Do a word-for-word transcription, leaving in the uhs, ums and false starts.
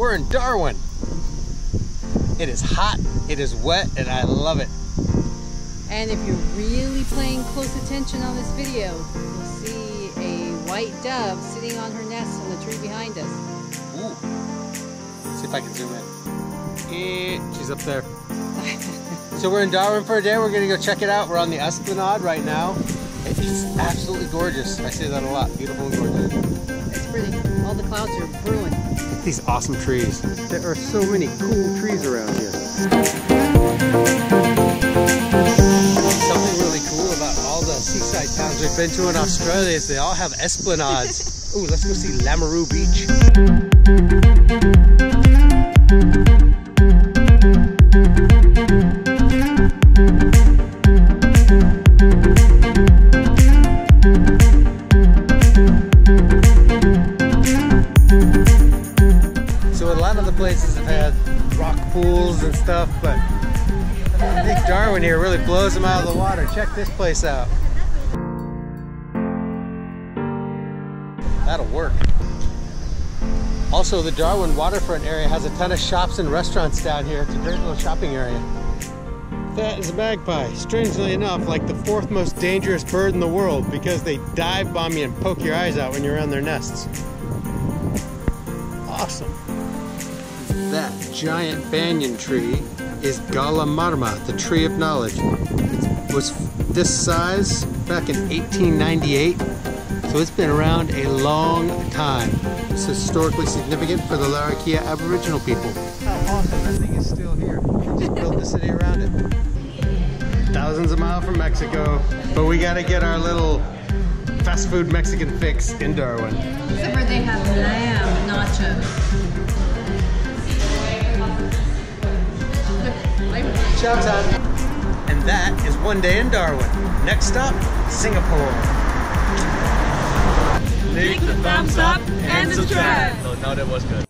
We're in Darwin. It is hot, it is wet, and I love it. And if you're really paying close attention on this video, you'll see a white dove sitting on her nest in the tree behind us. Ooh. Let's see if I can zoom in. Eh, she's up there. So we're in Darwin for a day. We're gonna go check it out. We're on the Esplanade right now. It is absolutely gorgeous. I say that a lot. Beautiful and gorgeous. It's pretty. All the clouds are brewing. Look at these awesome trees. There are so many cool trees around here. Something really cool about all the seaside towns we've been to in Australia is they all have esplanades. Ooh, let's go see Lameroo Beach. And stuff, but I think Darwin here really blows them out of the water. Check this place out. That'll work. Also, the Darwin waterfront area has a ton of shops and restaurants down here. It's a great little shopping area. That is a magpie. Strangely enough, like the fourth most dangerous bird in the world, because they dive bomb you and poke your eyes out when you're around their nests. Awesome. That giant banyan tree is Gala Marma, the tree of knowledge. It was this size back in eighteen ninety-eight, so it's been around a long time. It's historically significant for the Larrakia Aboriginal people. How awesome, that thing is still here. We just built the city around it. Thousands of miles from Mexico, but we gotta get our little fast food Mexican fix in Darwin. Except for they have lamb nachos. Shouts out. And that is one day in Darwin. Next stop, Singapore. Leave the thumbs up and subscribe. No, no, that was good.